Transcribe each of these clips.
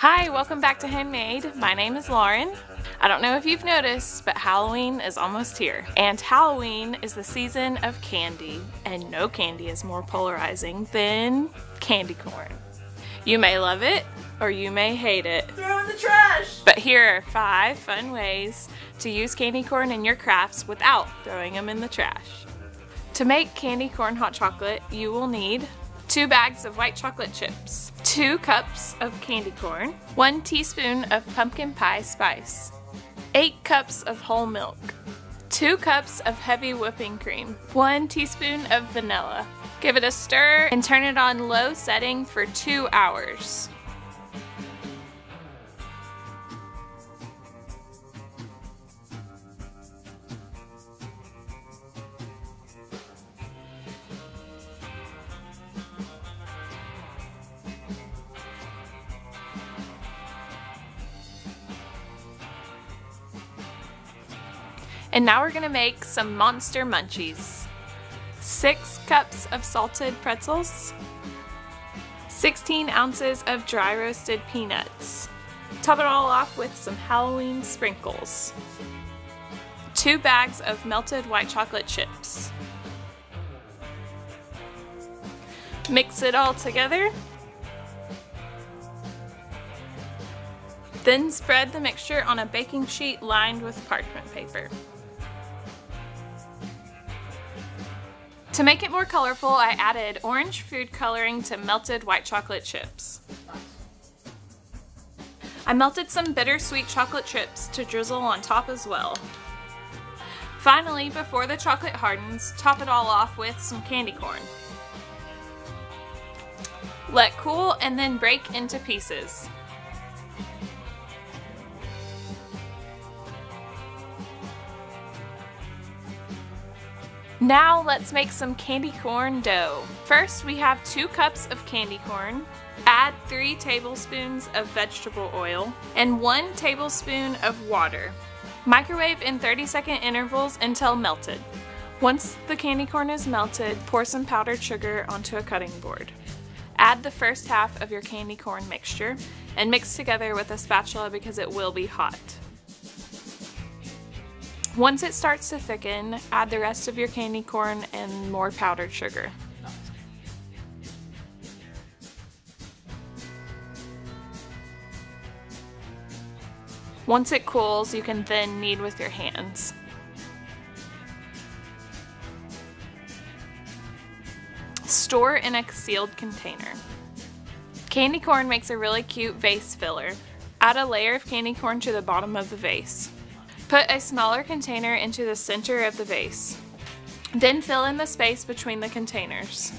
Hi, welcome back to Handmade. My name is Lauren. I don't know if you've noticed, but Halloween is almost here. And Halloween is the season of candy, and no candy is more polarizing than candy corn. You may love it, or you may hate it. Throw in the trash! But here are 5 fun ways to use candy corn in your crafts without throwing them in the trash. To make candy corn hot chocolate, you will need 2 bags of white chocolate chips, 2 cups of candy corn, 1 teaspoon of pumpkin pie spice, 8 cups of whole milk, 2 cups of heavy whipping cream, 1 teaspoon of vanilla. Give it a stir and turn it on low setting for 2 hours. And now we're gonna make some monster munchies. 6 cups of salted pretzels, 16 ounces of dry roasted peanuts. Top it all off with some Halloween sprinkles. 2 bags of melted white chocolate chips. Mix it all together. Then spread the mixture on a baking sheet lined with parchment paper. To make it more colorful, I added orange food coloring to melted white chocolate chips. I melted some bittersweet chocolate chips to drizzle on top as well. Finally, before the chocolate hardens, top it all off with some candy corn. Let cool and then break into pieces. Now let's make some candy corn dough. First, we have 2 cups of candy corn. Add 3 tablespoons of vegetable oil and 1 tablespoon of water. Microwave in 30-second intervals until melted. Once the candy corn is melted, pour some powdered sugar onto a cutting board. Add the first half of your candy corn mixture and mix together with a spatula because it will be hot. Once it starts to thicken, add the rest of your candy corn and more powdered sugar. Once it cools, you can then knead with your hands. Store in a sealed container. Candy corn makes a really cute vase filler. Add a layer of candy corn to the bottom of the vase. Put a smaller container into the center of the vase. Then fill in the space between the containers.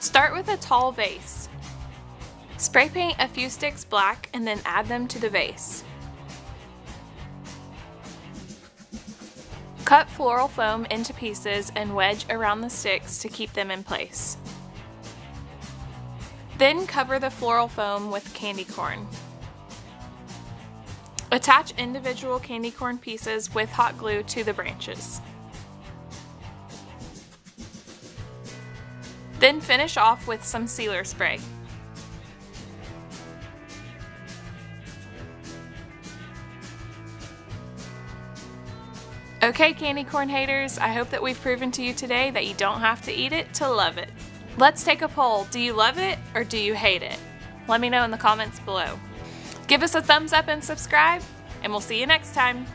Start with a tall vase. Spray paint a few sticks black and then add them to the vase. Cut floral foam into pieces and wedge around the sticks to keep them in place. Then cover the floral foam with candy corn. Attach individual candy corn pieces with hot glue to the branches. Then finish off with some sealer spray. Okay, candy corn haters, I hope that we've proven to you today that you don't have to eat it to love it. Let's take a poll. Do you love it or do you hate it? Let me know in the comments below. Give us a thumbs up and subscribe, and we'll see you next time.